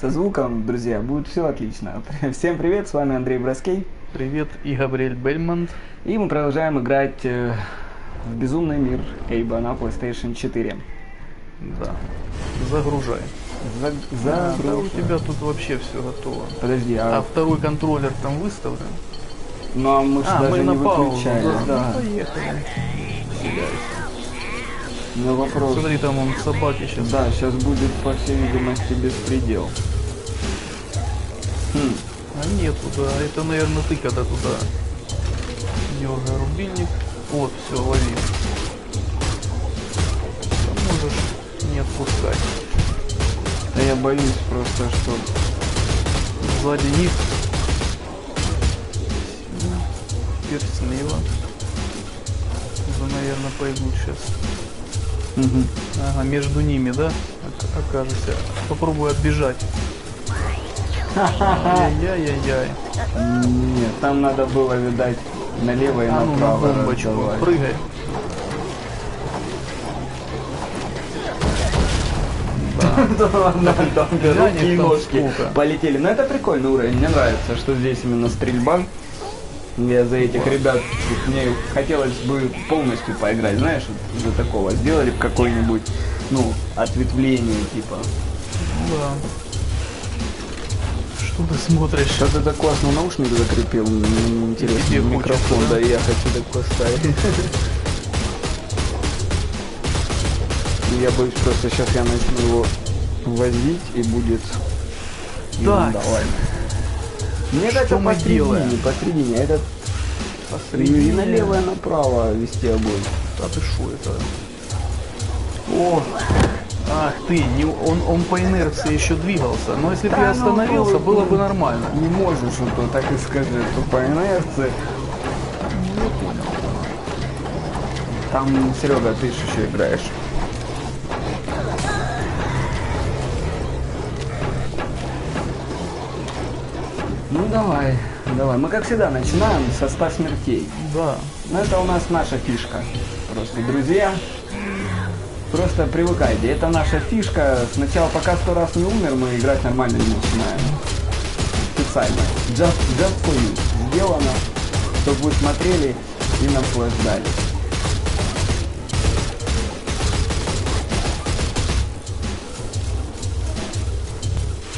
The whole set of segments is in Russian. со звуком, друзья, будет все отлично. Всем привет, с вами Андрей Броский. Привет, и Габриэль Бельмонт. И мы продолжаем играть в безумный мир Эйба на PlayStation 4. Да. Загружай. Да, у тебя тут вообще все готово. Подожди, а второй контроллер там выставлен? Ну, а мы же даже не выключаем. Да. Ну, поехали. Ну, вопрос. Смотри, там он собаки сейчас. Да, сейчас будет, по всей видимости, беспредел. А нет, туда. Это, наверное, ты когда туда. Дергай рубильник. Вот, все, лови. Там можешь не отпускать. Да я боюсь просто, что сзади них. Теперь слева. Уже, наверное, пойдут сейчас. Угу. Ага, между ними, да? Окажется. Попробую отбежать. Ай-яй-яй-яй. Нет, там надо было, видать, налево и направо. Ну, на бомбочку. Прыгай. Руки и ножки полетели. Но это прикольный уровень. Мне нравится, что здесь именно стрельба. Я за этих ребят, мне хотелось бы полностью поиграть, знаешь, за такого. Сделали бы какое-нибудь, ну, ответвление, типа. Да. Что ты смотришь? Что-то так классно наушник закрепил, интересно, микрофон, да, я хочу такой ставить. Я боюсь, просто сейчас я начну его возить и будет... Да. Мне кажется, посредине, этот посредине. И налево, и направо вести огонь. А ты шо это? О! Ах ты, он по инерции еще двигался. Но если бы я остановился, было бы нормально. Не можешь, что так и скажи, что по инерции. Не понял. Там, Серега, ты еще играешь. Ну давай, давай. Мы как всегда начинаем со 100 смертей. Да. Но это у нас наша фишка. Просто, друзья, просто привыкайте. Это наша фишка. Сначала, пока 100 раз не умер, мы играть нормально не начинаем. Специально. Just for you. Сделано, чтобы вы смотрели и наслаждались.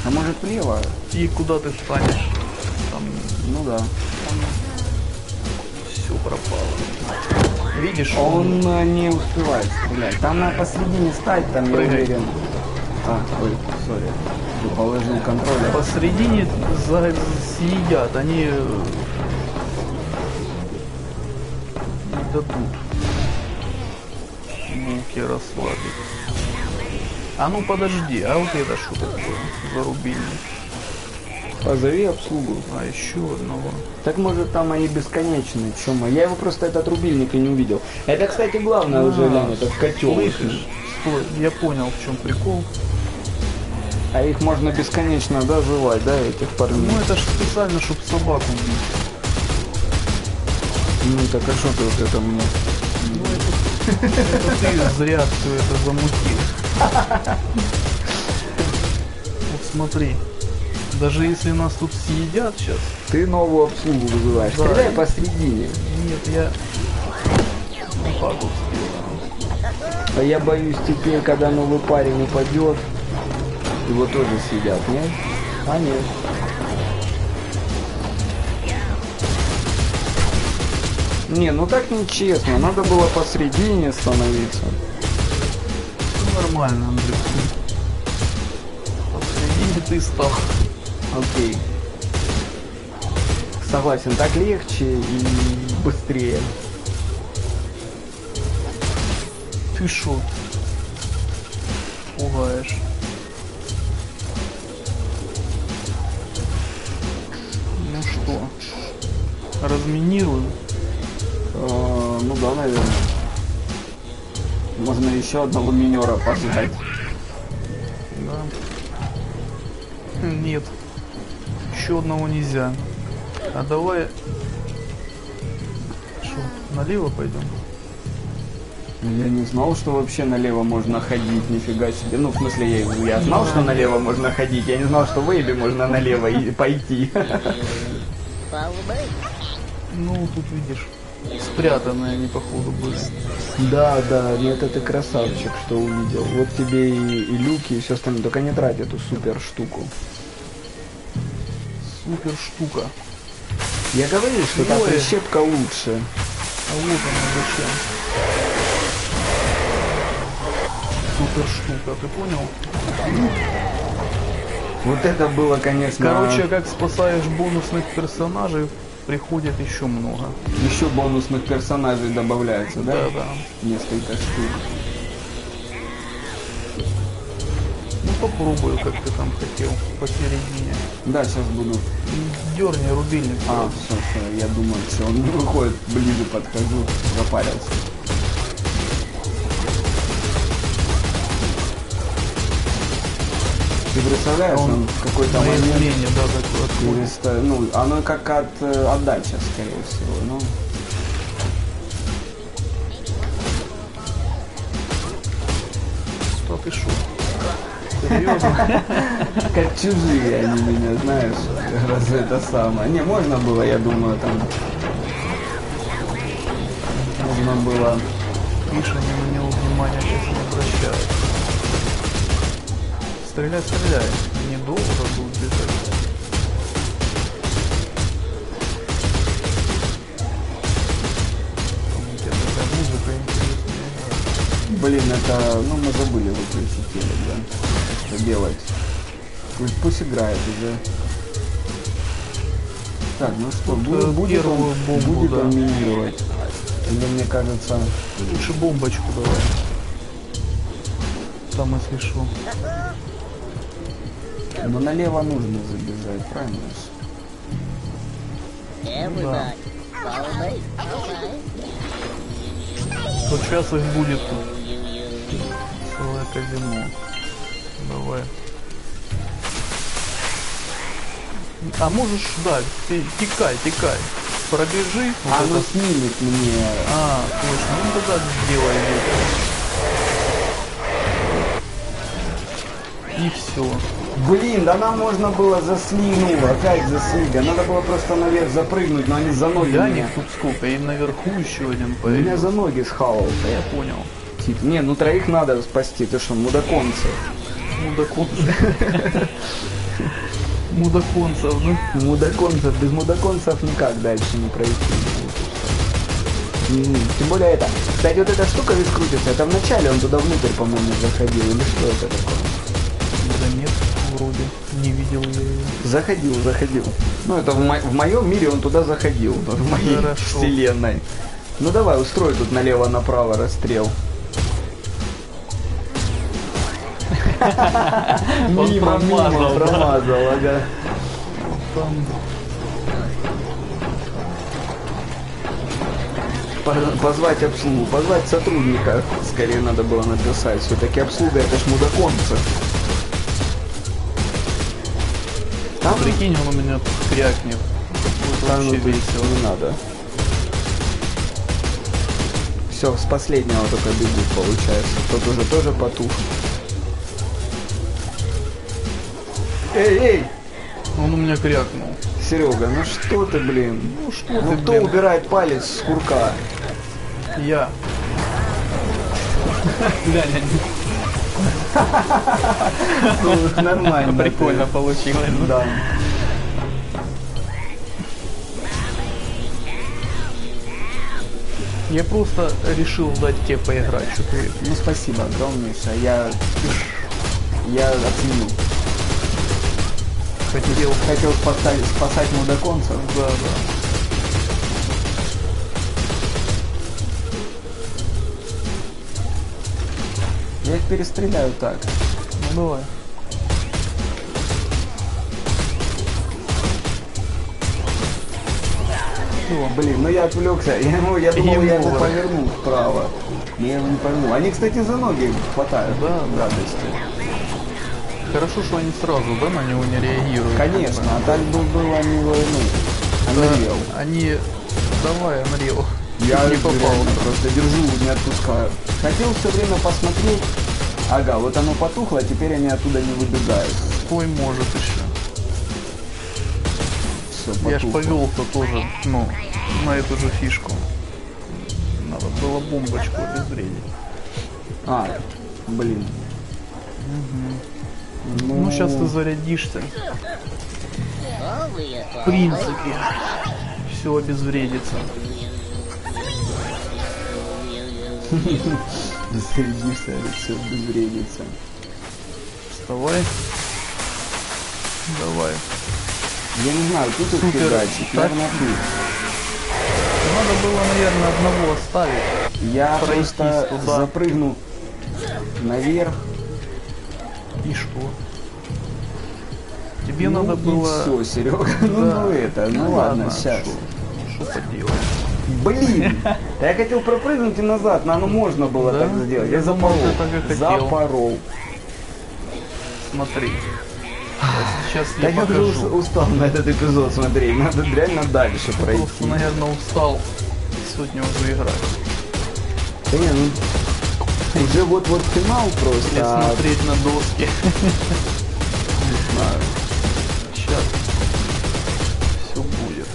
А может влево? И куда ты встанешь? Там, ну да. Там... Все пропало. Видишь? Он не успевает стрелять. Там надо посредине стать, там прыгай. Я уверен. Ой, сори. Ты положил контроллер. Посредине съедят, они не дадут. Муки расслабить. А ну подожди, а вот это что такое? Зарубильник. Позови обслугу. А еще одного. Так может там они бесконечные, чума. Я его просто этот рубильник и не увидел. Это, кстати, главное уже, Лен, этот котел. Слышишь? Я понял, в чем прикол. А их можно бесконечно, да, жевать, да, этих парней? Ну это же специально, чтобы собаку убить. Ну так а что ты вот это мне? Ну это ты зря все это замутил. Вот смотри, даже если нас тут съедят сейчас... Ты новую обслугу вызываешь, да. Стреляй посредине. Нет, я... А я боюсь теперь, когда новый парень упадет, его тоже съедят, нет? А нет. Не, ну так нечестно, надо было посредине становиться. Нормально, Андрюк. Посредине ты стал. Окей. Согласен, так легче и быстрее. Ты шо? Пугаешь. Ну что? Разминируем? Ну да, наверное. Можно еще одного минера пожать. Да. Нет. Еще одного нельзя. А давай... Что, налево пойдем? Я не знал, что вообще налево можно ходить, нифига себе. Ну, в смысле, я знал, что налево можно ходить, я не знал, что в Эйбе можно налево и пойти. Ну, тут видишь, спрятанное они, походу, были. Да, да, нет, это красавчик, что увидел. Вот тебе и люки, и все остальное. Только не трать эту супер штуку. Супер штука. Я говорил, что та прищепка лучше. А вот она зачем? Супер штука, ты понял? Вот это было, конечно. Короче, как спасаешь бонусных персонажей, приходит еще много. Еще бонусных персонажей добавляется, да? Да, да. Несколько штук. Ну попробую, как ты там хотел, посередине. Да, сейчас буду. Дерни рубильник. А, все, я думаю, все, он не выходит, ближе подхожу, запарился. Ты представляешь, он в какой-то момент да, ну, оно как от отдачи, скорее всего, ну. Что ты шо? Серьезно? Как чужие они меня, знаешь, раз это самое. Не, можно было, я думаю, там. Можно было. Миша не уделял внимания, сейчас не обращается. Стреляй, стреляй. Недолго будут бежать. Блин, это... Ну, мы забыли выключить телек, да? Что делать? Пусть играет уже. Так, ну что, будет он бомбу, да, минировать? Или, мне кажется... Лучше бомбочку давай. Там и слышу. Но налево нужно забежать, правильно? Да. Вот сейчас их будет целое казино. Давай. А можешь ждать, текай. Пробежи. Вот оно это... снимет мне. А, точно, ну тогда сделай это. И все. Блин, да нам можно было заслинуть, опять заслига. Надо было просто наверх запрыгнуть, но они за ноги. Да, них тут сколько, им наверху еще один появился. Меня за ноги схавал-то. Да, я понял. Тип, не, ну троих надо спасти, ты что, мудаконцы. Мудаконцев, да? Мудаконцев, без мудаконцев никак дальше не пройти. Тем более это. Кстати, вот эта штука ведь крутится, это вначале он туда внутрь, по-моему, заходил, или что это такое? Нет, вроде не видел я его. Заходил. Ну это в моем мире он туда заходил, в моей вселенной. Ну давай, устрой тут налево-направо расстрел. Мимо промазал, ага. Позвать обслугу, позвать сотрудника, скорее надо было написать. Все-таки обслуга это ж мудаконцы. Там, прикинь, он у меня крякнет. Там вообще весело. Не надо. Все, с последнего только бегут, получается. Тот уже тоже потух. Эй! Он у меня крякнул. Серега, ну что ты, блин? Ну что ты, кто блин? Убирает палец с курка? Я. Глянь, ну, нормально. Прикольно получилось. Да. Я просто решил дать тебе поиграть. Ну спасибо, огромнейшее. Я оценил. Хотел спасать мудаконцев. Да, да. Я их перестреляю так. Ну давай. О, блин, ну я отвлекся. Я думал, я его поверну вправо. Я его не поверну. Они, кстати, за ноги хватают. Да, радости. Хорошо, что они сразу, да, на него не реагируют. Конечно, а так бы было не войну. Unreal. Они... Давай, Unreal. Я не попал, просто держу, не отпускаю. Хотел все время посмотреть. Ага, вот оно потухло, а теперь они оттуда не выбегают. Ой, может еще. Все, я ж повел-то тоже, ну, на эту же фишку. Надо было бомбочку обезвредить. А, блин. Угу. Ну, сейчас ты зарядишься. В принципе, все обезвредится. Зарядишься, все обезвредится. Вставай. Давай. Я не знаю, тут их фигачить. Надо было, наверное, одного оставить. Я просто туда запрыгну наверх. И что? Тебе ну, надо было... Все, Серега, да. ну это, ну ладно, сейчас. Что поделать? Блин! Я хотел пропрыгнуть и назад, но оно можно было так сделать. Я запорол. Запорол. Смотри. Сейчас я покажу. Я уже устал на этот эпизод смотреть. Надо реально дальше пройти. Просто, наверное, устал сегодня уже играть. Да не, ну... Уже вот-вот финал просто. Или смотреть на доски. Не знаю. Сейчас. Все будет.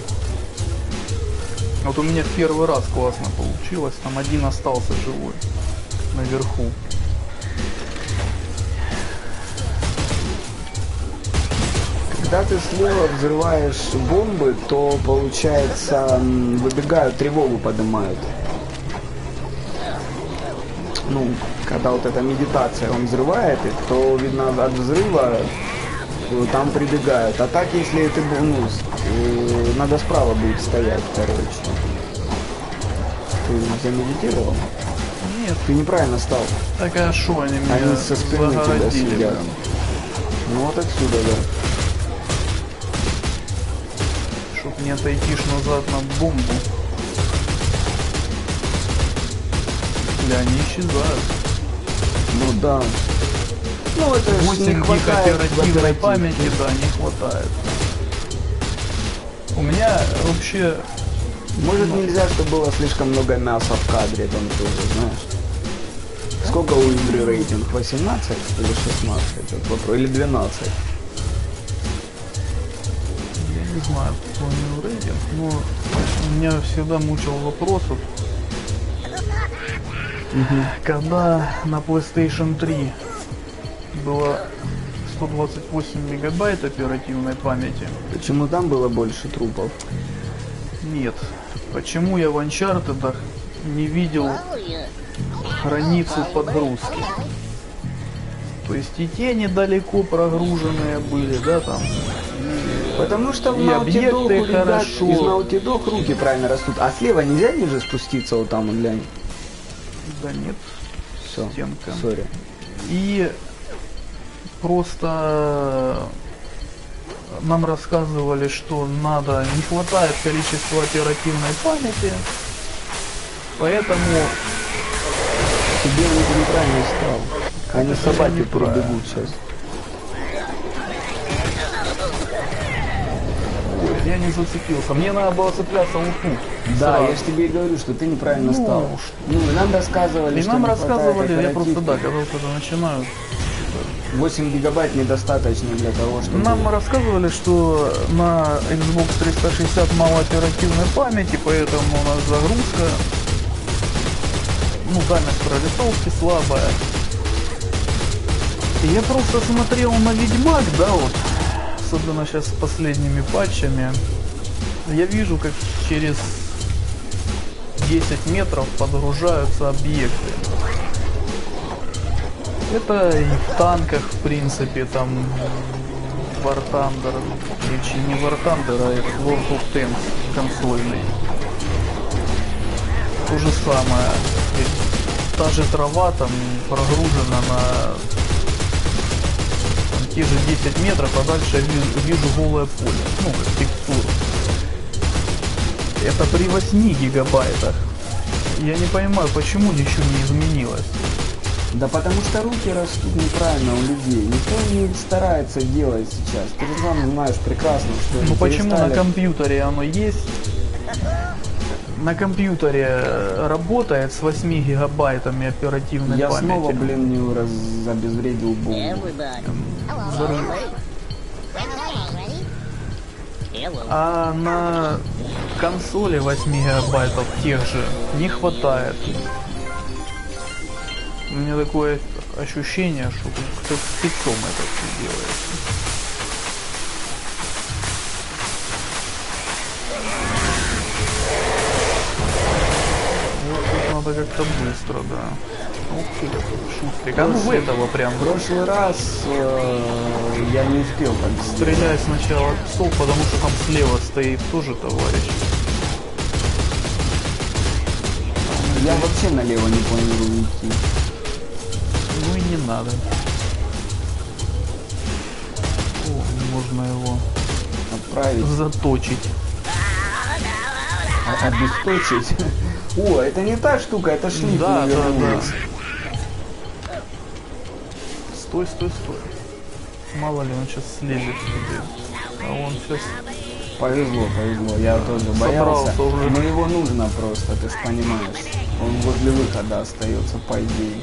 Вот у меня в первый раз классно получилось. Там один остался живой. Наверху. Когда ты слева взрываешь бомбы, то, получается, выбегают, тревогу поднимают. Ну, когда вот эта медитация, он взрывает их, то, видно, от взрыва там прибегают. А так, если ты бонус, надо справа будет стоять, короче. Ты замедитировал? Нет. Ты неправильно стал. Так, а шо они меня загородили? Они со спины тебя съедят. Ну, вот отсюда, да. Не отойдешь назад на бомбу. Бля, они исчезают. Ну да. Ну это же не хватает оперативной памяти, да, не хватает. У меня вообще... Может нельзя, чтобы было слишком много мяса в кадре там тоже, знаешь. Сколько у игры рейтинг? 18 или 16? Или 12? Не знаю, какой у него рейтинг, но меня всегда мучил вопрос, когда на PlayStation 3 было 128 мегабайт оперативной памяти. Почему там было больше трупов? Нет. Почему я в Uncharted не видел границу подгрузки? То есть и тени далеко прогруженные были, да, там... Потому что в Naughty Dog из Naughty Dog руки правильно растут. А слева нельзя ниже спуститься вот там, глянь? Да нет. Все, стенка. Сори. И просто нам рассказывали, что надо, не хватает количества оперативной памяти, поэтому тебе уже неправильно стал. Они собаки пробегут сейчас. Я не зацепился. Мне надо было цепляться лупу. Да, я же тебе и говорю, что ты неправильно стал. Ну, и нам рассказывали, что я просто, да, когда уже начинаю. 8 гигабайт недостаточно для того, чтобы... Нам рассказывали, что на Xbox 360 мало оперативной памяти, поэтому у нас загрузка... Ну, дальность прорисовки слабая. И я просто смотрел на Ведьмак, да, вот. Особенно сейчас с последними патчами. Я вижу, как через 10 метров подгружаются объекты. Это и в танках, в принципе, там War Thunder. Речи не War Thunder, а World of Tanks консольный. То же самое. И та же трава там прогружена на... те же 10 метров, а дальше я вижу голое поле, ну, текстуру. Это при 8 гигабайтах. Я не понимаю, почему ничего не изменилось. Да потому что руки растут неправильно у людей. Никто не старается делать сейчас. Ты же сам знаешь прекрасно, что... Ну почему на компьютере оно есть, на компьютере работает с 8 гигабайтами оперативной памяти. Я снова, блин, не обезвредил бомбу. А на консоли 8 гигабайтов тех же не хватает. У меня такое ощущение, что кто с пиццом это все делает. Вот тут надо как-то быстро, да. Ух ты, какой шустрик. А ну в этого прям. В прошлый раз я не успел так стрелять сначала от псов, потому что там слева стоит тоже товарищ. Я вообще налево не планирую идти. Ну и не надо. О, можно его отправить. Заточить. Обесточить. О, это не та штука, это шлиф. Да, да, да. Стой, стой, стой. Мало ли он сейчас слезет тебе. А он сейчас... Повезло, повезло. Я тоже боялся. Но его нужно просто, ты ж понимаешь. Он возле выхода остается, по идее.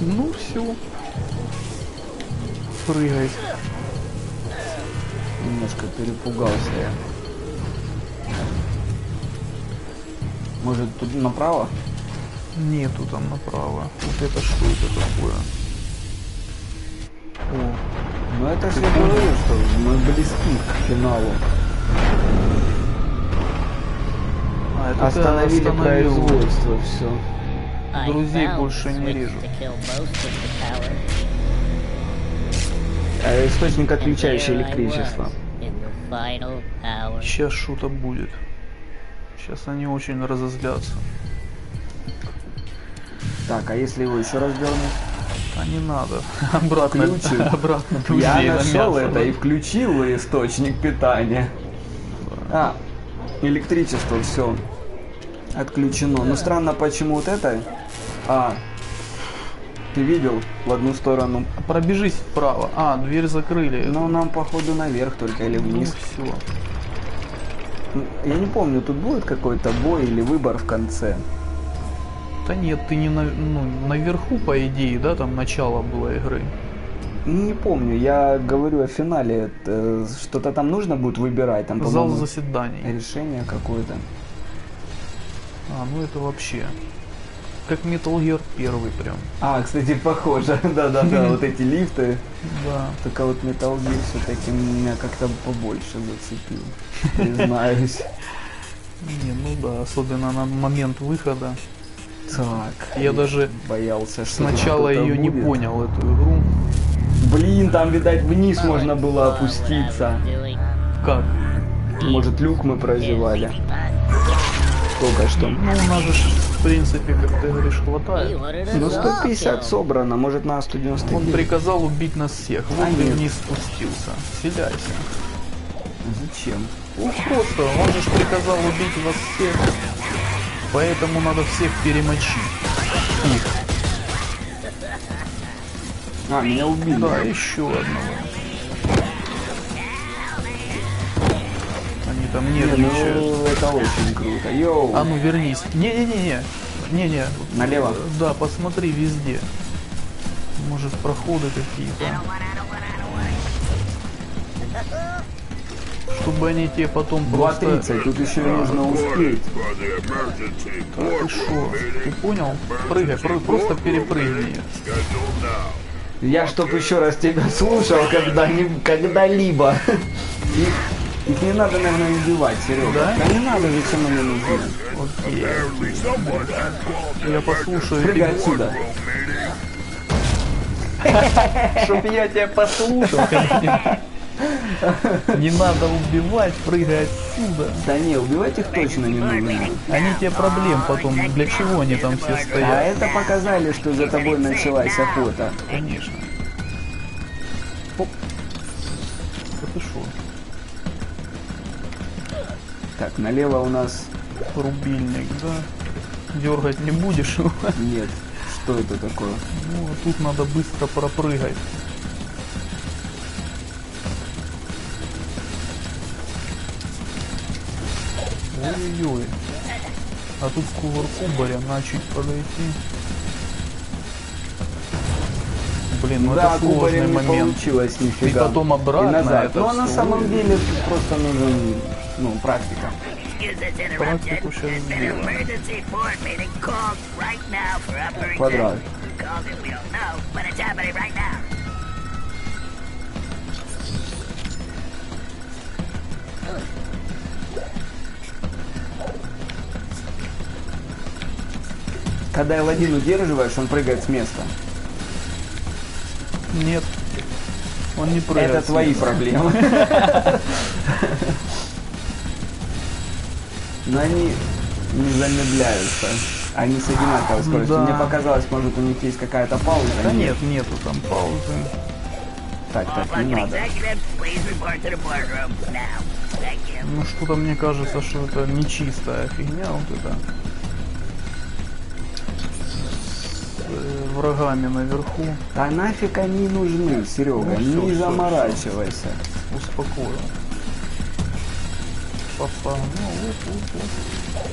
Ну все. Прыгай. Немножко перепугался я. Может тут направо? Нету там направо. Вот это что это такое? О. Ну это же я говорю, что мы близки к финалу. А, это остановили производство, все. Друзей больше не вижу. Источник, отключающий электричество. Сейчас шута будет. Сейчас они очень разозлятся. Так, а если его еще раз дернуть? А не надо. Обратно. Включил. Обратно. Я нашел это и включил источник питания. А, электричество, все. Отключено. Но странно, почему вот это... А, ты видел в одну сторону? Пробежись вправо. А, дверь закрыли. Но нам, походу, наверх только или вниз. Ну, все. Я не помню, тут будет какой-то бой или выбор в конце? Да нет, ты не на, ну, наверху, по идее, да, там начало было игры. Не помню, я говорю о финале. Что-то там нужно будет выбирать. Там, зал заседаний. Решение какое-то. А, ну это вообще... Как Metal Gear 1 прям. А, кстати, похоже. Да-да-да, вот эти лифты. Да. Только вот Metal Gear все-таки меня как-то побольше зацепил. Признаюсь. Не, ну да, особенно на момент выхода. Так. Я даже боялся, что сначала ее не понял, эту игру. Блин, там, видать, вниз можно было опуститься. Как? Может, люк мы прозевали? Только что. Ну, у нас же, в принципе, как ты говоришь, хватает. Ну, 150 собрано, может, на 190. Он приказал убить нас всех. Вот и вниз спустился. Селяйся. Зачем? Ну, просто, он же приказал убить вас всех. Поэтому надо всех перемочить. Их. А, меня убили. Да, еще одного. Там нервничают. Ну, это очень круто. Йоу. А ну вернись. Не-не-не. Не-не. Налево. Да, посмотри везде. Может, проходы какие-то. Чтобы они тебе потом 2:30, тут еще нужно успеть. Так, ты шо? Ты понял? Прыгай, просто перепрыгни. Я чтоб еще раз тебя слушал когда-либо. Их не надо, наверное, убивать, Серега. Да? Да не надо, ведь она не нужна. Окей. Я послушаю. Прыгай отсюда. Чтоб я тебя послушал. Не надо убивать, прыгай отсюда. Да не, убивать их точно не нужно. Они тебе проблем потом, для чего они там все стоят. А это показали, что за тобой началась охота. Конечно. Оп. Это шо? Так, налево у нас рубильник, да? Дергать не будешь его? Нет. Что это такое? Ну, а тут надо быстро пропрыгать. Ой-ой-ой. А тут в кувырку, блин, начать подойти. Блин, ну да, это сложный момент. И потом обратно. И назад. Но на самом деле просто нужен, ну, практика. Практику сейчас сделаем. Квадрат. Когда L1 удерживаешь, он прыгает с места. Нет, он не прыгает. Это твои проблемы. Но они не замедляются. Они с одинаковой скоростью. Мне показалось, может, у них есть какая-то пауза. Да нет, нету там паузы. Так, не надо. Ну что-то мне кажется, что это нечистая фигня вот эта. Врагами наверху. Да нафиг они нужны, Серега, ну, не заморачивайся. Успокоил. Папа, ну вот.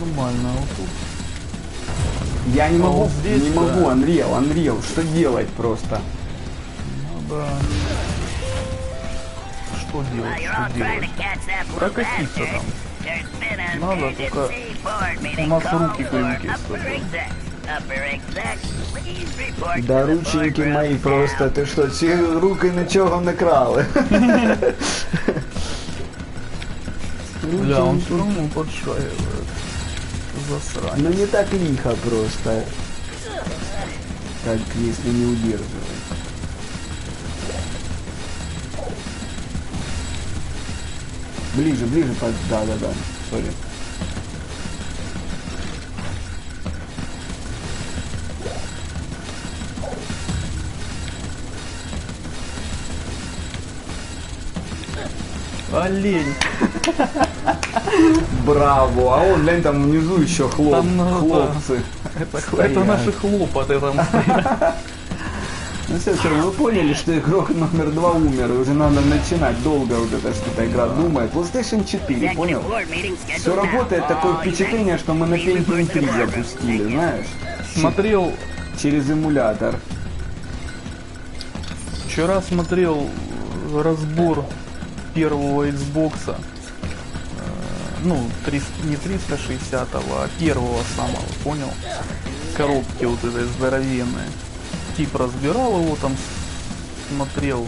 Нормально, вот тут. Я не могу, вот здесь, не могу, Unreal, что делать просто? Ну да. Что делать, что делать? Прокатиться там. Надо только... У нас руки кривенькие стоят. Да рученьки мои просто, ты что, рукой ничего накрали? Бля, он все равно подшаивает. Засрать. Ну не так лихо просто. Как если не удерживает. Ближе, ближе, да. Сори. Олень. Браво. А он, лень, там внизу еще хлоп. Хлопцы. Это наши хлопоты там. Ну все, вы поняли, что игрок номер 2 умер, и уже надо начинать. Долго вот это что-то игра думает. PlayStation 4, понял? Все работает, такое впечатление, что мы на PlayStation 3 запустили, знаешь? Смотрел... Через эмулятор. Вчера смотрел разбор первого Xbox, ну, не 360-го, а первого самого, понял? Коробки вот этой здоровенные. Тип разбирал его там, смотрел,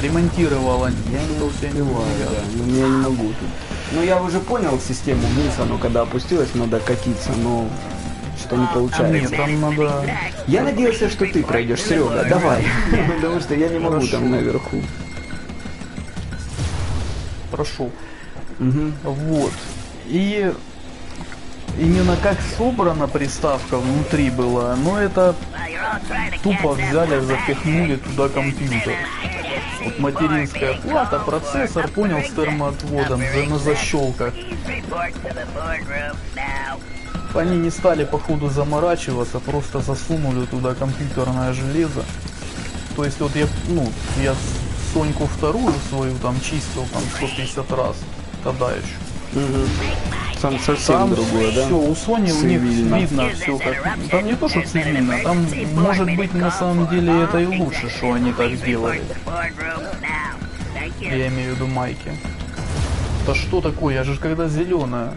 ремонтировал они. Я не успеваю, я не могу тут. Ну я уже понял систему вниз, но когда опустилась, надо катиться, но что не получается. Нет, там надо... Я надеялся, что ты пройдешь, Серега, давай, потому что я не могу там наверху. Прошу. Вот. И... Именно как собрана приставка внутри была, но это тупо взяли, запихнули туда компьютер. Вот материнская плата, процессор, понял, с термоотводом, на защелках. Они не стали походу заморачиваться, просто засунули туда компьютерное железо. То есть вот я Соньку вторую свою там чистил там 150 раз, тогда еще. Там совсем там другое, да? Все, у Sony у них видно все как... Там не то, что цивильно, там, может быть, на самом деле это и лучше, что они так делают. Я имею в виду майки. Да что такое? Я же когда зеленая.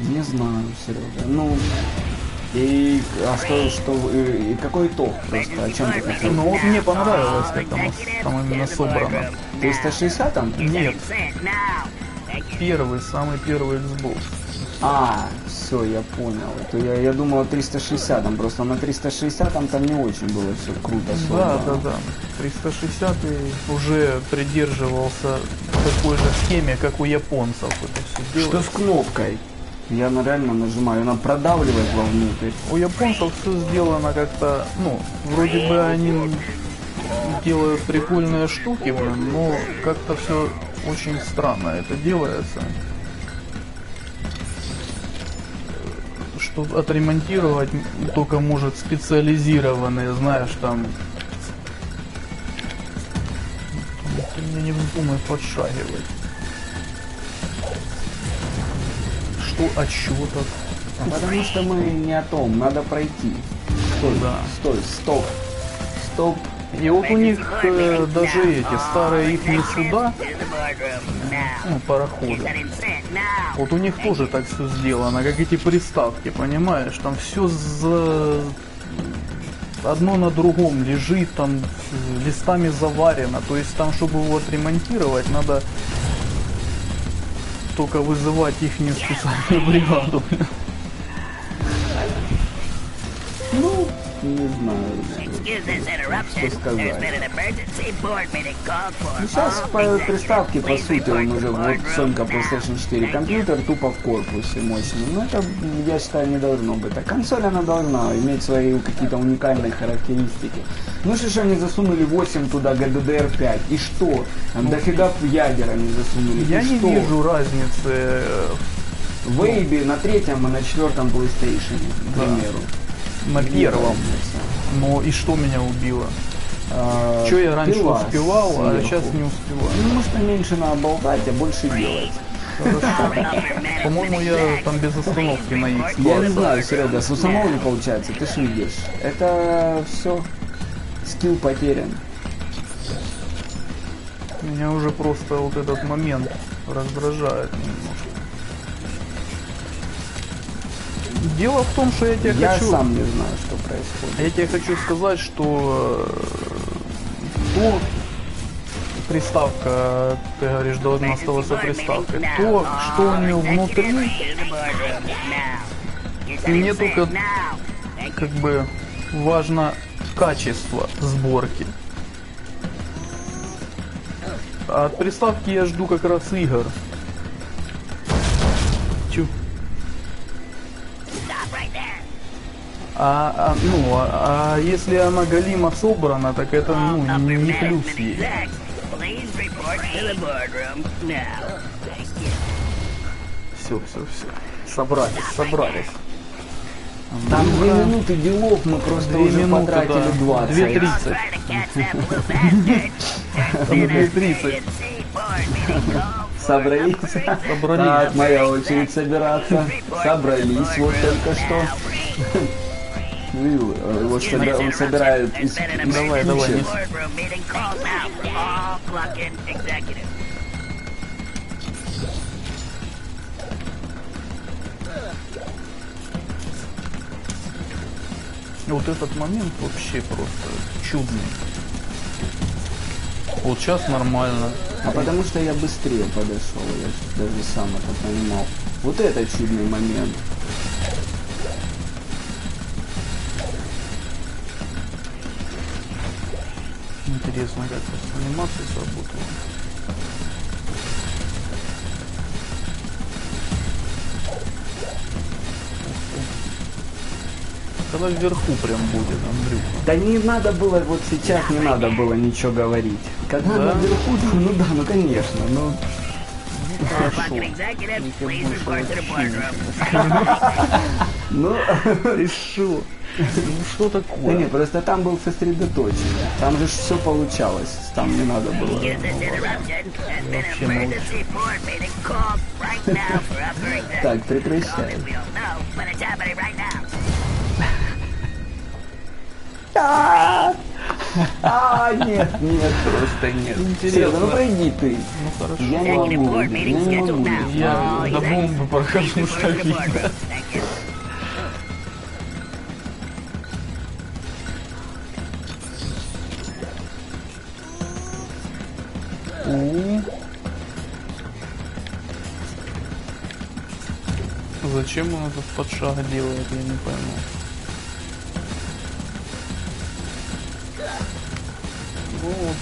Не знаю, Серега. Ну... И осталось, что... И какой итог просто? О чем ты хотел? Ну вот мне понравилось, как там именно собрано. 360 там? Нет. Первый, самый первый Xbox. А, все, я понял. То я думал 360, там просто на 360 там не очень было все круто. Да. 360 уже придерживался такой же схеме, как у японцев. Это все делается. Что с кнопкой? Я реально нажимаю, она продавливает вовнутрь. У японцев все сделано как-то, вроде бы они делают прикольные штуки, но как-то все... Очень странно это делается. Что отремонтировать только может специализированные, знаешь, там... Ты мне не вздумай подшагивать. далеко от чего-то. Потому что мы не о том, надо пройти. Стой, да. Стой, стоп. Стоп. И вот у них даже эти старые их суда, ну, пароходы, вот у них тоже так все сделано, как эти приставки, понимаешь, там все за... одно на другом лежит, там листами заварено, то есть там, чтобы его отремонтировать, надо только вызывать их специальную бригаду. Ну, не знаю, что сказать. Ну, сейчас по приставке, по сути, он уже вот Сонька PlayStation 4. Компьютер тупо в корпусе мощный. Ну, это, я считаю, не должно быть. А консоль, она должна иметь свои какие-то уникальные характеристики. Ну, что ж они засунули 8 туда, GDDR5. И что? Там дофига ядер они засунули. Я не вижу разницы. В Эйбе на 3-м и на 4-м PlayStation, к примеру. На 1-м. Но и что меня убило? Что я раньше успевал, а сейчас не успеваю. Ну, может, меньше надо болтать, а больше делать. По-моему, я там без остановки на Xbox. Я не знаю, Серега, с самого не получается, ты шмигешь. Это все скилл потерян. Меня уже просто вот этот момент раздражает немножко. Дело в том, что я тебе хочу... Я сам не знаю, что происходит. Я тебе хочу сказать, что то приставка, ты говоришь, должна оставаться приставкой. То, что у нее внутри, мне только как бы важно качество сборки. А от приставки я жду как раз игр. Чё? А если она галимо собрана, так это, ну, не плюс ей. Все. Собрались. Там 2 минуты делов, мы просто уже потратили 20. 2:30. 2:30. Собрались? Собрались. Так, моя очередь собираться. Собрались, вот только что. Он собирает из... Давай. Вот этот момент вообще просто чудный. Вот сейчас нормально. А потому что я быстрее подошел, я даже сам это понимал. Вот это чудный момент. Интересно, как с анимацией сработало. Когда вверху прям будет, Андрюха. Да не надо было, вот сейчас не надо было ничего говорить. Когда наверху, ну конечно, но... Хорошо. Ну, решу. Ну что такое? Да не, просто там был сосредоточен. Там же все получалось. Там не надо было. Так, прекращай. Нет, просто нет. Серега, ну пройди ты. Ну хорошо. Я не могу. Я до бомбы прохожу стабильно. Зачем он этот подшаг делает, я не пойму. Вот.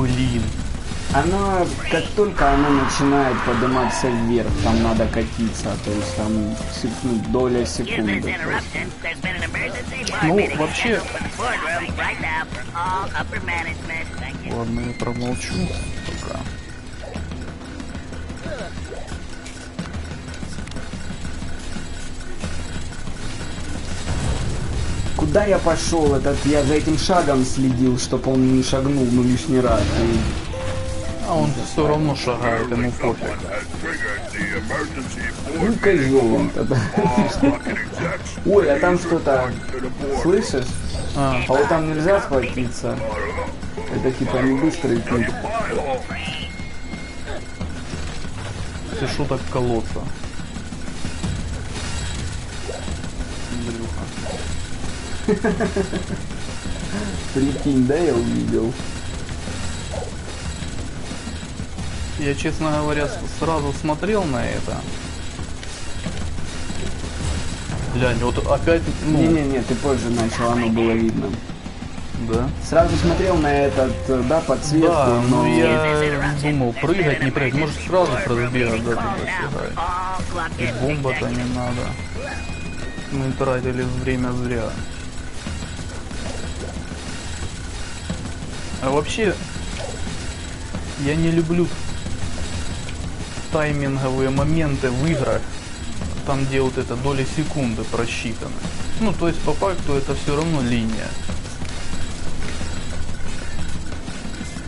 Блин. Она, как только она начинает подниматься вверх, там надо катиться, то есть там доля секунды. Ну, вообще... Ладно, я промолчу пока. куда я пошел? Этот, я за этим шагом следил, чтобы он не шагнул, ну, лишний раз. А он все равно шагает, ему пофиг. Ну, козёл тогда. Ой, а там что-то... Слышишь? А вот там нельзя схватиться. Это типа не быстрый путь. Ты шо так колоться? Блюха. Прикинь, да, я увидел? Я, честно говоря, сразу смотрел на это. Глянь, вот опять... Ну... Не-не-не, ты позже начал, оно было видно. Да. Сразу смотрел на этот, да, подсветку, да, но... ну я думал, прыгать, не прыгать, может сразу разбегать, да, туда сюда. И бомба-то не надо. Мы тратили время зря. А вообще, я не люблю тайминговые моменты в играх, там где вот это доли секунды просчитаны. Ну, то есть по факту это все равно линия,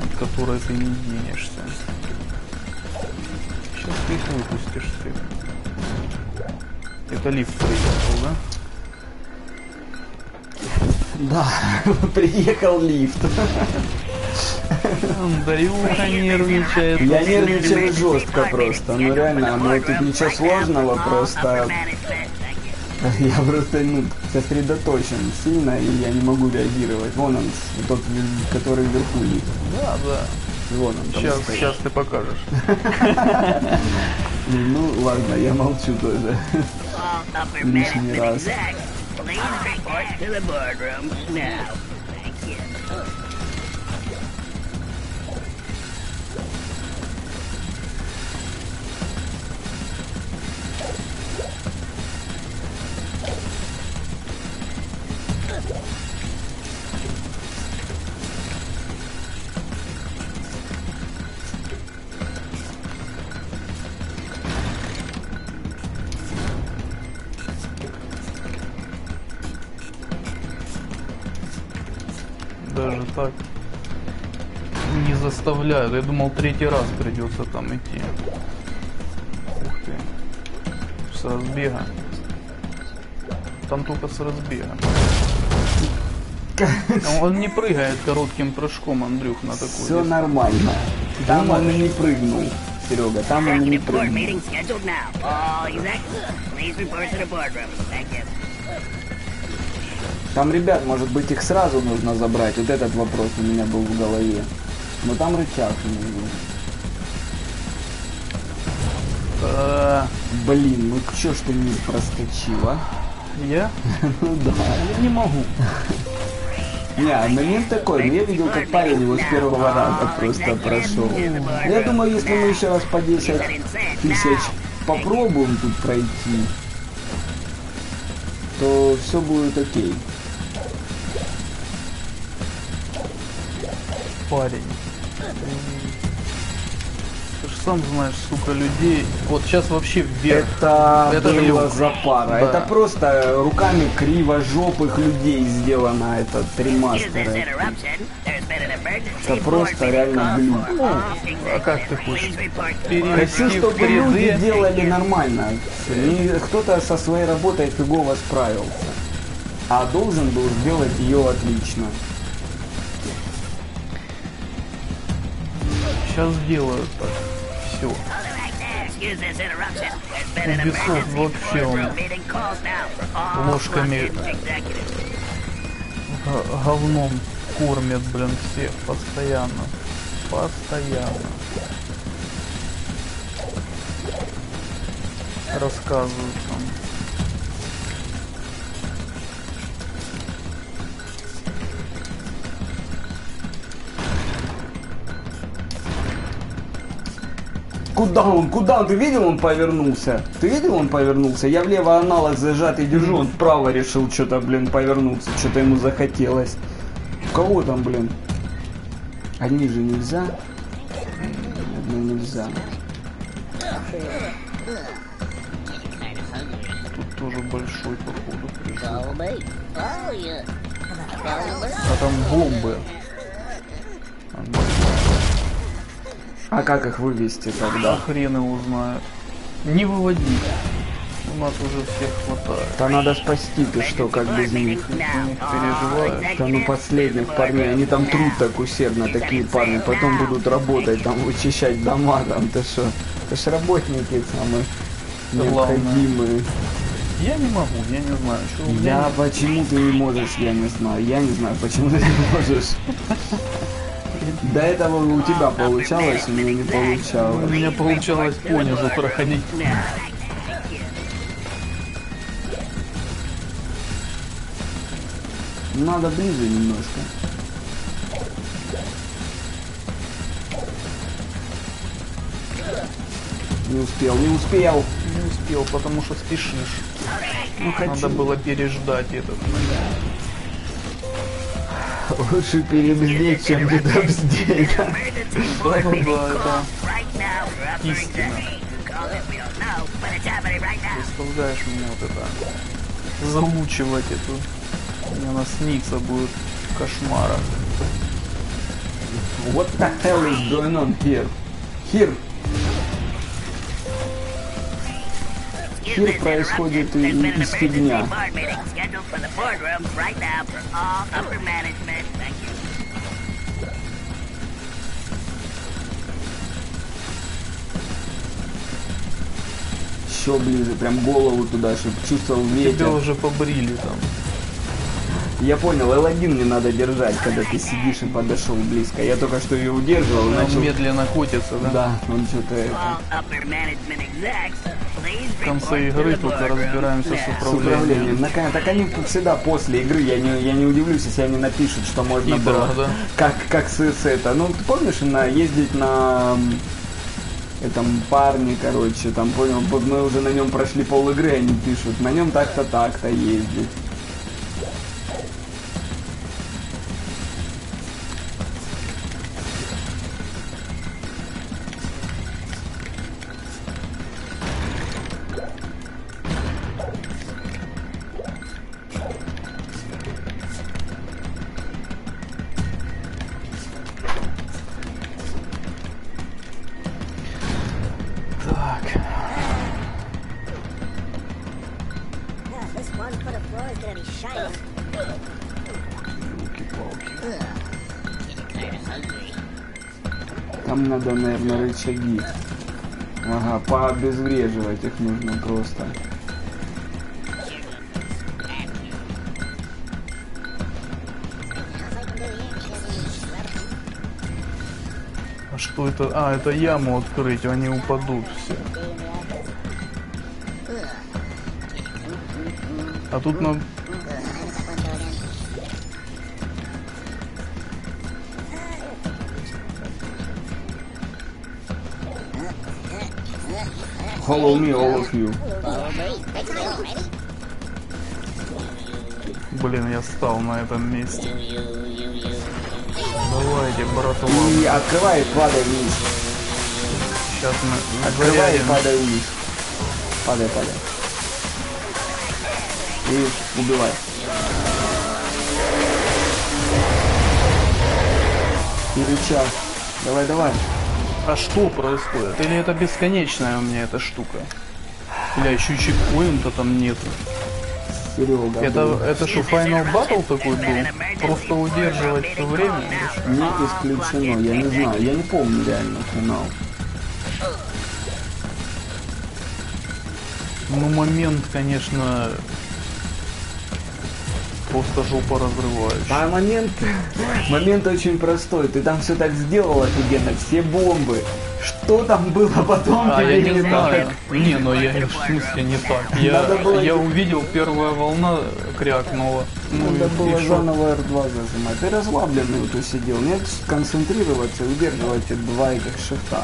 от которой ты не денешься. Сейчас ты их выпустишь ты. Это лифт приехал, да? Да, приехал лифт. Андрюха нервничает. Я нервничаю жестко просто. Ну реально, ну тут ничего сложного, просто я просто, ну, сосредоточен сильно, и я не могу реагировать. Вон он, тот, который вверху лифт. Да, да. Вон он. Сейчас, сейчас ты покажешь. Ну ладно, я молчу тоже. Лишний раз. Даже так не заставляют. Я думал, третий раз придется там идти. Ух ты. С разбега. Там только с разбега. Он не прыгает коротким прыжком, Андрюх, на такой. Все нормально. Там он и не прыгнул, Серега. Там он и не прыгнул. Там, ребят, может быть, их сразу нужно забрать. Вот этот вопрос у меня был в голове. Но там рычаг у меня был. Блин, ну чё ж ты не проскочила? Я? Ну да. Я не могу. Не, момент такой. Я видел, как парень его с первого раза просто прошел. Я думаю, если мы еще раз по 10 тысяч попробуем тут пройти, то все будет окей. Парень, ты же сам знаешь, сука, людей. Вот сейчас вообще вверх. Это было за пара. Да. Это просто руками криво-жопых людей сделано, этот ремастер. Это просто реально блин. А как ты хочешь? Хочу, чтобы люди делали нормально. Кто-то со своей работой фигово справился, а должен был сделать ее отлично. Сейчас делают так. Все. Бесов вообще он ложками говном кормят, блин, всех постоянно. Постоянно. Рассказывают там. Куда он? Куда он? Ты видел, он повернулся? Ты видел, он повернулся? Я влево аналог зажатый держу, он вправо решил что-то, блин, повернуться. Что-то ему захотелось. Кого там, блин? Одни же нельзя. Одни нельзя. Тут тоже большой, походу. А там бомбы. А как их вывести тогда? Хрен его узнает. Не выводи. У нас уже всех хватает. Да надо спасти, ты что, как без них? Переживаешь? Да ну последних парней, они там труд так усердно, такие парни. Потом будут работать, там вычищать дома, там ты что? Это ж работники самые необходимые. Я не могу, я не знаю, что у меня. Почему ты не можешь, я не знаю, почему ты не можешь. До этого у тебя получалось, у меня не получалось. У меня получалось понизу проходить. Надо ближе немножко. Не успел, не успел. Не успел, потому что спешишь. Ну, надо было переждать этот момент. Лучше перебздеть, чем недобздеть. Да. Истина. Представляешь меня вот это. Замучивать эту. У меня снится будет кошмара. What the hell is going on here? Here! Хир происходит из фигня. Еще ближе, прям голову туда, чтобы чувствовал ветер. Тебя уже побрили там. Я понял, L1 не надо держать, когда ты сидишь и подошел близко. Я только что ее удерживал. Он начал... медленно котится, да? Да, он что-то... В конце игры только разбираемся с управлением. Так они всегда после игры, я не удивлюсь, если они напишут, что можно и было. Да. Как с это. Ну, ты помнишь, ездить на... этом парни, короче, там, понял, мы уже на нем прошли пол игры, они пишут, на нем так-то, так-то ездить. Наверное, рычаги. Ага, пообезвреживать их нужно просто. А что это? А, это яму открыть, они упадут все. А тут нам... Follow me, all of you. Блин, я встал на этом месте. Давайте, братан. И открывай, падай вниз. Сейчас мы... Открывай, падай вниз. Падай, падай. И убивай. Переча. Давай, давай. А что происходит? Или это бесконечная у меня эта штука? Бля, еще чекпоинта там нету. Серега, это что, Final Battle такой был? Просто удерживать все время? Не исключено, я не знаю, я не помню реально финал. Ну момент, конечно... Просто жопа разрываешь. А момент очень простой. Ты там все так сделал офигенно, все бомбы. Что там было потом? А я не знаю. Так? Не, но я в смысле не так. Я увидел, первая волна крякнула. Надо было заново R2 зажимать. Ты расслабленный вот усидел. Нет, концентрироваться, удерживать R2 и как шифта.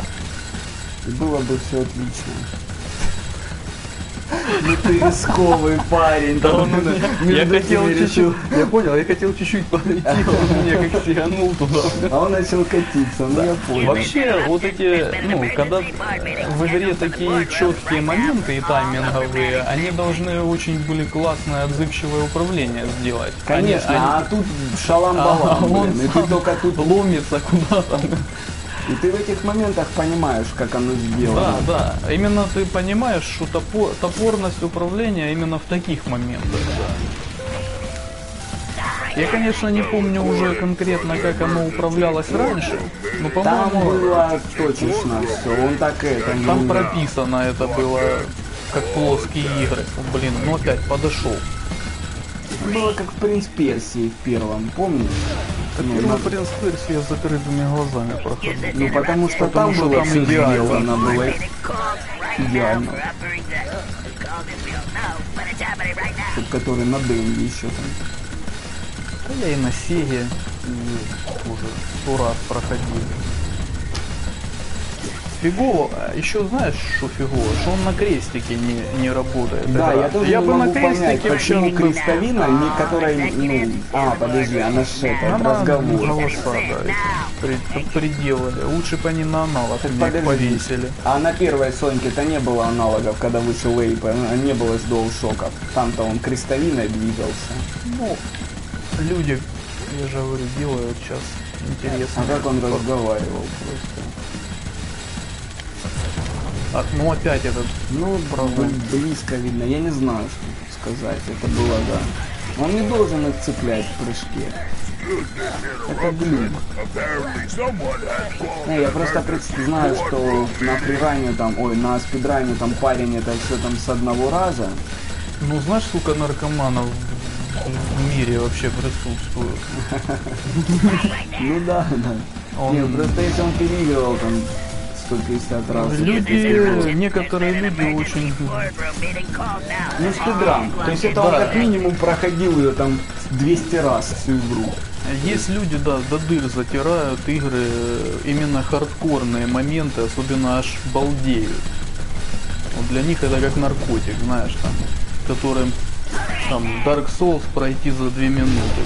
И было бы все отлично. Ну ты рисковый парень. Я понял, я хотел чуть-чуть полететь, он меня как сиганул туда. А он начал катиться, ну я понял. Вообще, вот эти, ну, когда в игре такие четкие моменты и тайминговые, они должны очень были классное отзывчивое управление сделать. Конечно, а тут шалам-балам, и ты только тут ломится куда-то. И ты в этих моментах понимаешь, как оно сделано. Да, да. Именно ты понимаешь, что топорность управления именно в таких моментах. Да. Я, конечно, не помню уже конкретно, как оно управлялось раньше, но, по-моему... Там было точечно все, он так это... Там прописано это было, как плоские игры. Блин, ну опять подошел. Было как в «Принц Персии» в первом, помнишь? Ну, «Принц Персии» с закрытыми глазами проходил. Ну, потому что там было все сделано, было идеально. Тот, который на денге еще там. Да я и на Сеге уже 100 раз проходил. Фигово, еще знаешь, что фигово, что он на крестике не работает. Да, я тоже не могу понять, почему крестовина, которая, ну, подожди, она же это, разговор. Приделали, лучше бы они на аналог повесили. А на первой Соньке-то не было аналогов, когда вышел Эйба, не было с DualShock'ов. Там-то он крестовиной двигался. Ну, люди, я же говорю, делают сейчас интересно. А как он разговаривал просто? А, ну опять этот, ну, правда, близко видно, я не знаю, что тут сказать, это было, да. Он не должен их цеплять в прыжке. Это глюк. Ну, я просто знаю, что на фриране там, ой, на спидране там парень это все там с одного раза. Ну, знаешь, сколько наркоманов в мире вообще присутствует? Ну да, да. Нет, просто если он переигрывал там... 150 раз. Люди, некоторые люди очень... Ну, спидран. То есть это он как минимум проходил ее там 200 раз всю игру. Есть люди, да, до дыр затирают игры, именно хардкорные моменты, особенно аж балдеют. Вот для них это как наркотик, знаешь, там, которым там Dark Souls пройти за 2 минуты.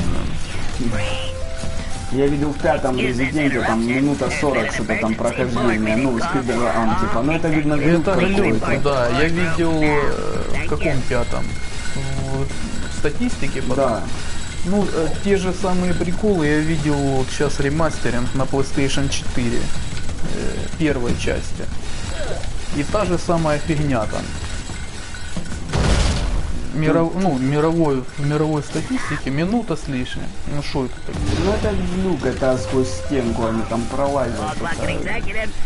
Я видел в 5-м Резиденте, там, минута 40, что-то там прохождение, ну, спидран, типа, ну, это, видно, глюк какой-то. Да, я видел, в каком 5-м? В статистике, потом. Да. Ну, те же самые приколы я видел вот сейчас ремастеринг на PlayStation 4, первой части. И та же самая фигня там. В мировой статистике минута с лишним. Ну что это такое? Ну это глюк, это сквозь стенку они там пролазят.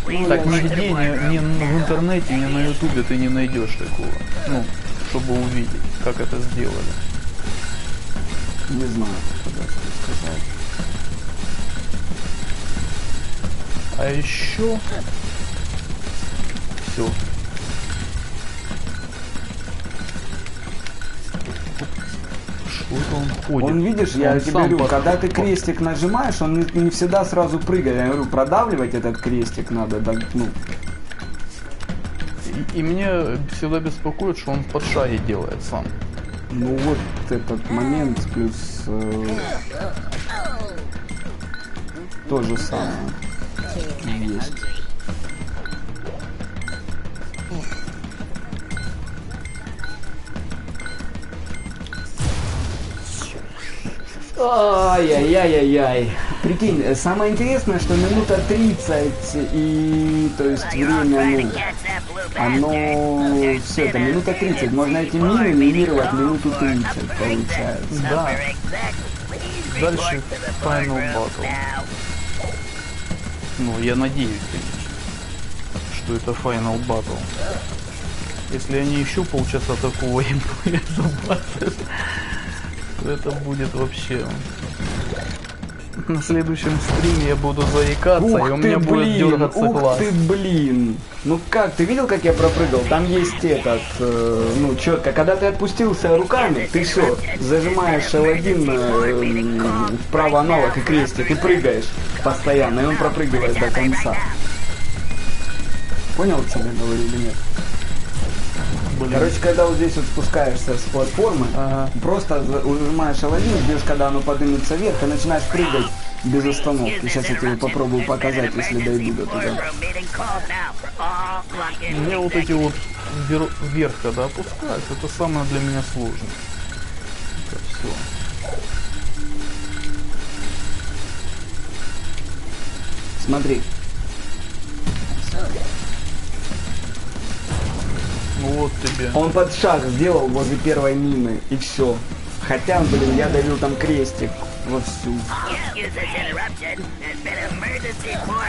Ну, так нигде, ни в интернете, ни на ютубе ты не найдешь такого. Ну, чтобы увидеть, как это сделали. Не знаю, куда что сказать. А еще... Все. Он, видишь, я тебе говорю, когда ты крестик нажимаешь, он не всегда сразу прыгает. Я говорю, продавливать этот крестик надо, да, ну. И мне всегда беспокоит, что он под шаги делает сам. Ну вот этот момент, плюс то же самое есть. Ай-яй-яй-яй-яй. Прикинь, самое интересное, что минута 30 и... То есть время, ну... Оно... Все, это минута 30. Можно эти мины минировать минуту 30, получается. Да. Дальше Final Battle. Ну, я надеюсь, конечно, что это Final Battle. Если они еще полчаса такого геймплея забацают... Это будет вообще. На следующем стриме я буду заикаться, ух, и у меня будет дергаться глаз. Ты блин! Ну как, ты видел, как я пропрыгал? Там есть этот, ну четко, когда ты отпустился руками, ты все, зажимаешь L1 вправо аналог и крестик, и прыгаешь постоянно, и он пропрыгивает до конца. Понял, что я говорю или нет? блин. Короче, когда вот здесь вот спускаешься с платформы, ага, просто нажимаешь L1, ждешь, когда оно поднимется вверх, и начинаешь прыгать без остановки. Сейчас я тебе попробую показать, если дойду до туда. Мне вот эти вот вверх, когда опускаются, это самое для меня сложное. Так, все. Смотри. Вот тебе. Он под шаг сделал возле первой мины, и все. Хотя, блин, я давил там крестик вовсю.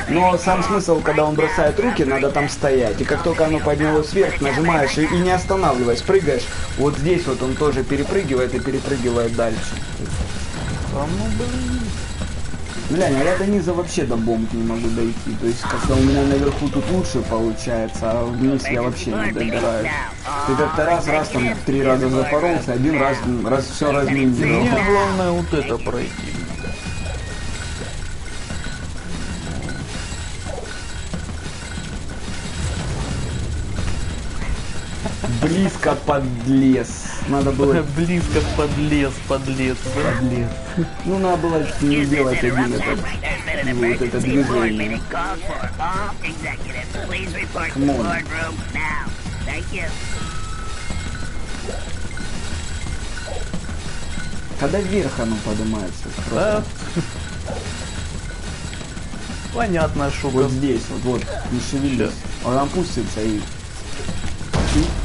Но сам смысл, когда он бросает руки, надо там стоять. И как только оно поднялось вверх, нажимаешь и не останавливаясь, прыгаешь. Вот здесь вот он тоже перепрыгивает и перепрыгивает дальше. А ну, блин. Блин, а я до низа вообще до бомб не могу дойти. То есть как-то у меня наверху тут лучше получается, а вниз я вообще не добираюсь. Ты как-то раз там три раза запоролся, один раз все разминировал. Мне главное вот это пройти. Близко подлез. Надо было... Близко подлез. Ну, надо было не делать один этот... Вот это движение. Камон. Когда вверх оно поднимается? Да. Понятно, что вот здесь, вот, не шевелись. Он опустится и...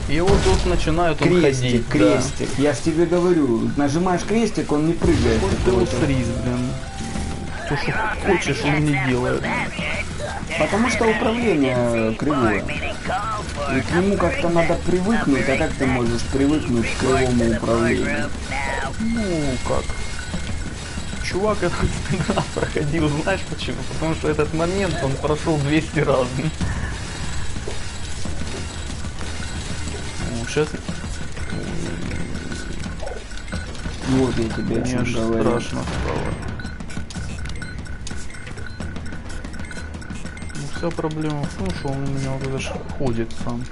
И вот тут начинают он ходить. Крестик, да. Я ж тебе говорю, нажимаешь крестик, он не прыгает. Вот ты вот фриз, блин. То, что хочешь, он не делает. Потому что управление кривое. И к нему как-то надо привыкнуть, а как ты можешь привыкнуть к кривому управлению? Ну, как? Чувак этот раз проходил, знаешь почему? Потому что этот момент он прошел 200 раз. Сейчас... Вот я тебе о чем говорю. Страшно стало. Ну, вся проблема в том, что он у меня вот даже ходит сам.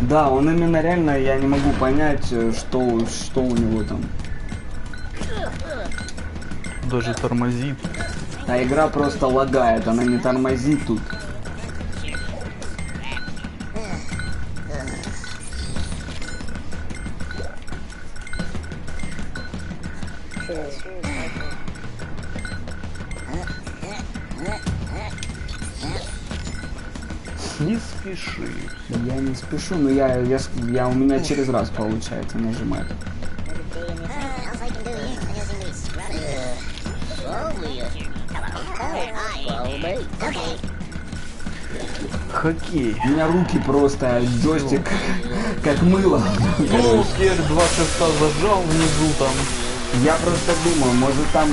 Да, он именно реально, я не могу понять, что у него там. Даже тормозит. А игра просто лагает, она не тормозит тут. Не спеши. Я не спешу, но я у меня через раз получается нажимать. Хоккей. У меня руки просто джойстик как мыло. Блокер 2 шеста зажал внизу там. Я просто думаю, может там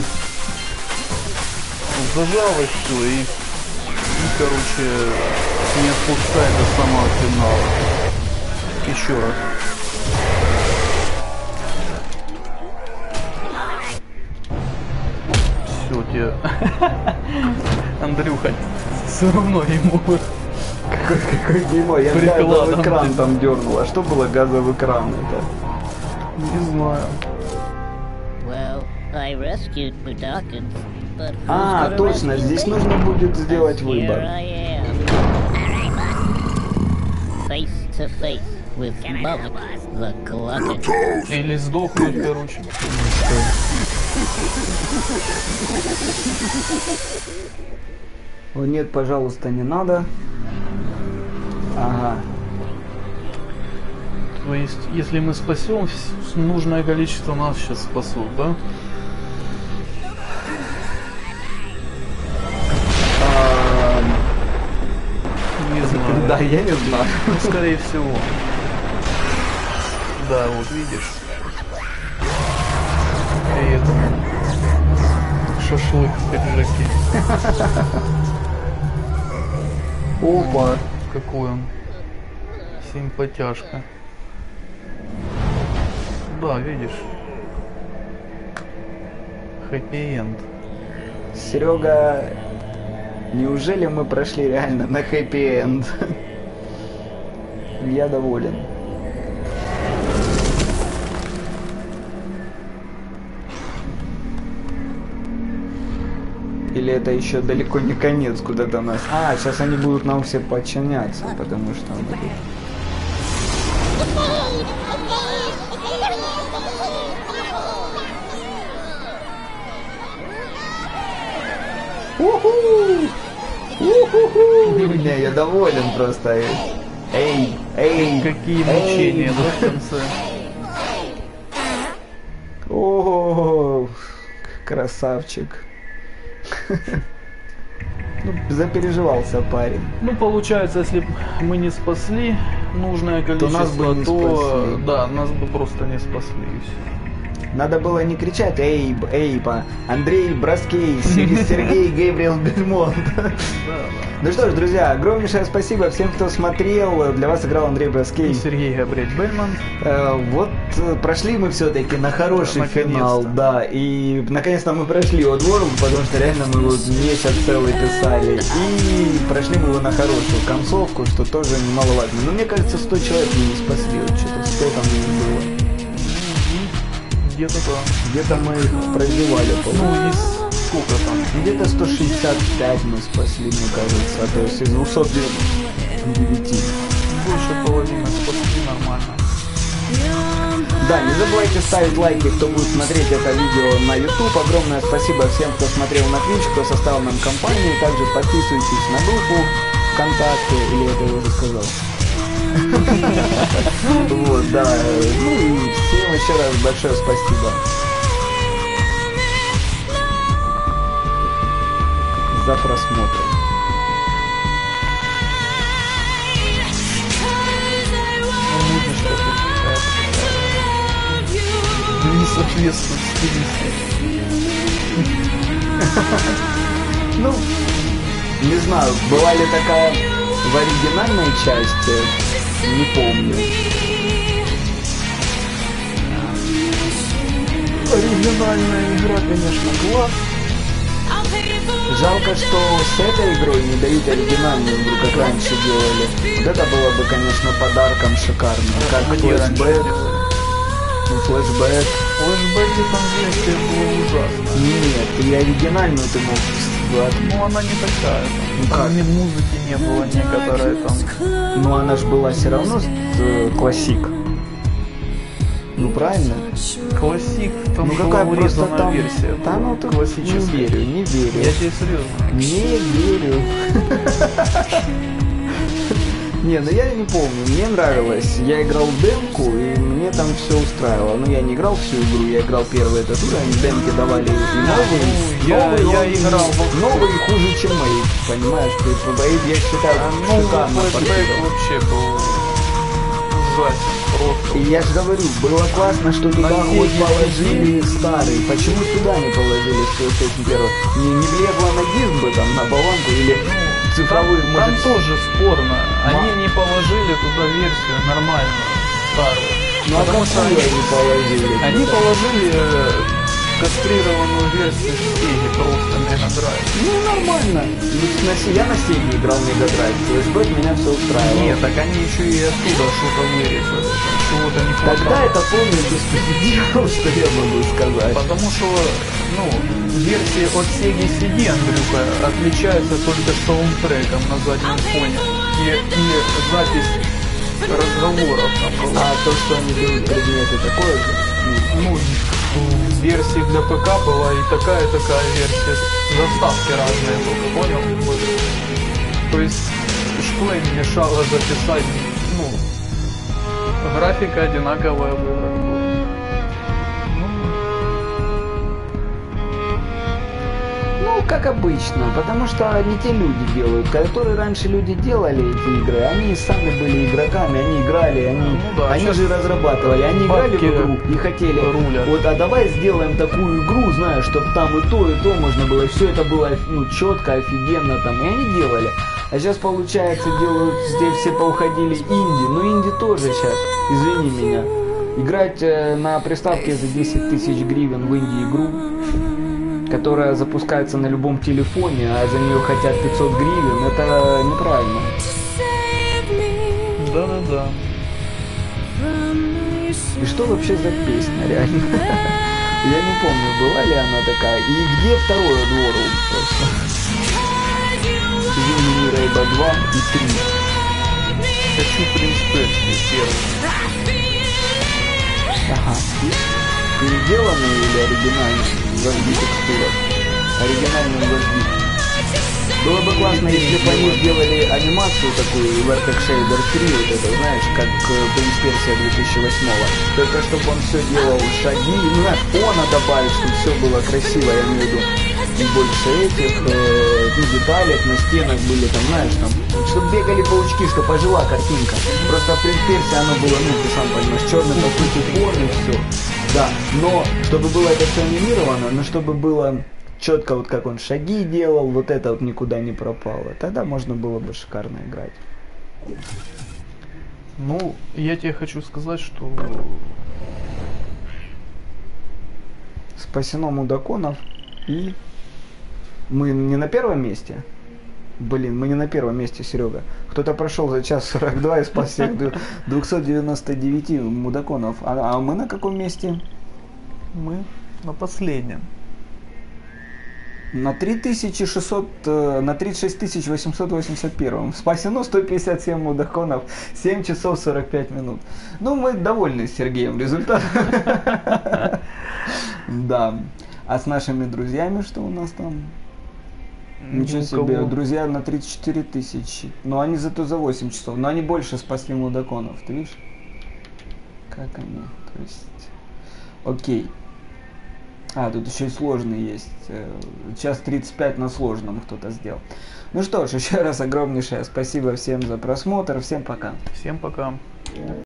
зажалось все и короче не отпускай до самого финала. Еще раз. Все, тебе Андрюха все равно ему. Какой дерьмо, я газовый кран там дернул. А что было газовый кран это? Не знаю. А, точно, здесь нужно будет сделать выбор. Или сдохнуть, короче. О, нет, пожалуйста, не надо. Ага. То есть, если мы спасем, нужное количество нас сейчас спасут, да? Да, я не знаю. Ну, скорее всего. Да, вот видишь. И это... Шашлык в пиджаке. Опа! Какой он. Симпатяшка. Да, видишь. Хэппи-энд. Серега... Неужели мы прошли реально на хэппи-энд? Я доволен. Или это еще далеко не конец, куда-то нас... А, сейчас они будут нам все подчиняться, потому что... Бля, я доволен просто. Эй, эй, какие мучения в конце. О, красавчик. Ну, запереживался парень. Ну, получается, если бы мы не спасли нужное количество, то да, нас бы просто не спасли и все. Надо было не кричать Эйба, Андрей Броский, Сергей, Габриэль Бельмонт. Ну что ж, друзья, огромнейшее спасибо всем, кто смотрел. Для вас играл Андрей Броский и Сергей, Габриэль Бельмонт. Вот прошли мы все-таки на хороший финал, да. И наконец-то мы прошли Oddworld, потому что реально мы его месяц целый писали. И прошли мы его на хорошую концовку, что тоже немаловажно. Но мне кажется, 100 человек мы не спасли, вот что-то 100 там не было. Где-то мы их пробивали, по-моему. Ну, сколько там? Где-то 165 мы спасли, мне кажется. То есть из 209. Больше половины спасли нормально. Да, не забывайте ставить лайки, кто будет смотреть это видео на YouTube. Огромное спасибо всем, кто смотрел на Twitch, кто составил нам компанию. Также подписывайтесь на группу ВКонтакте, или это я уже сказал. Вот, да. Ну и всем еще раз большое спасибо за просмотр. Не соответствует стилистике. Ну, не знаю, была ли такая в оригинальной части. Не помню. Оригинальная игра, конечно, класс. Жалко, что с этой игрой не дают оригинальную игру, как раньше делали. Вот это было бы, конечно, подарком шикарным. Как флешбэк. Флешбэк там вместе было ужасно. Нет, и оригинальную ты мог сделать. Ну она не такая. Ну как? Ни музыки не было, некоторая там. Ну она ж была все равно классик. Ну правильно? Классик там. Ну какая просто там версия? Да, ну ты классическая. Не верю, не верю. Я тебе серьезно. Не верю. Не, ну я не помню, мне нравилось. Я играл в демку, и мне там все устраивало. Но я не играл всю игру, я играл первый этот уровень. Демки давали и новые. Я играл новые хуже, чем мои. Понимаешь, ты по Эйб, я считаю, шикарно вообще был ужасен просто. И я же говорю, было классно, что туда хоть положили старый. Почему сюда не положили PlayStation 1? Не влезла на диск бы там, на баланку или... Там тоже спорно. Они не положили туда версию нормальную, старую. Ну, потому что они положили. Они положили кастрированную версию Sega просто Mega Drive. Ну нормально. Я на Sega играл Mega Drive, флешбэк меня все устраивало. Нет, так они еще и оттуда что-то вырезали. Чего-то не хватало. Тогда это полный беспредел, что я могу сказать. Потому что, ну, версии от Sega CD, Андрюха, отличаются только саундтреком на заднем фоне. И запись разговоров. А то, что они делают предметы, такое же? Ну, версии для ПК была и такая версия. Заставки разные только, понял? То есть, что им мешало записать, ну, графика одинаковая была. Ну, как обычно, потому что не те люди делают, которые раньше люди делали эти игры, они сами были игроками, они играли, они же разрабатывали, они играли в игру и хотели, вот, а давай сделаем такую игру, знаешь, чтобы там и то можно было, и все это было, ну, четко, офигенно там, и они делали. А сейчас, получается, делают, здесь все поуходили инди, но инди тоже сейчас, извини меня, играть на приставке за 10 тысяч гривен в инди игру, которая запускается на любом телефоне, а за нее хотят 500 гривен, это неправильно. Да-да-да. И что вообще за песня, реально? Я не помню, была ли она такая. И где второй Oddworld просто? Зимний мир Эйба 2 и 3. Хочу Принц Персии первый. Ага. Переделанный или оригинальный? Зажги текстуры. Оригинальный зажги. Было бы классно, если бы они сделали анимацию такую, Vertex Shader 3, вот это, знаешь, как Принц Персия 2008-го. Только чтобы он все делал шаги, ну знаешь, фона добавить, чтобы все было красиво, я имею в виду. И больше этих деталек на стенах были, там, знаешь, там, чтобы бегали паучки, чтобы ожила картинка. Просто в Принц Персии оно было, ну, ты сам понимаешь, черный такой упор и все. Да, но чтобы было это все анимировано, но чтобы было... Четко вот как он шаги делал, вот это вот никуда не пропало. Тогда можно было бы шикарно играть. Ну, я тебе хочу сказать, что... Спасено мудаконов. И... Мы не на первом месте? Блин, мы не на первом месте, Серега. Кто-то прошел за час 42 и спас всех 299 мудаконов. А мы на каком месте? Мы на последнем. На 3600, на 36881. Спасено 157 мудаконов, 7 часов 45 минут. Ну, мы довольны с Сергеем результатом. Да. А с нашими друзьями что у нас там? Ничего себе, друзья на 34 тысячи. Но они зато за 8 часов. Но они больше спасли мудаконов, ты видишь? Как они? То есть... Окей. А, тут еще и сложный есть. Час 35 на сложном кто-то сделал. Ну что ж, еще раз огромнейшее спасибо всем за просмотр. Всем пока. Всем пока.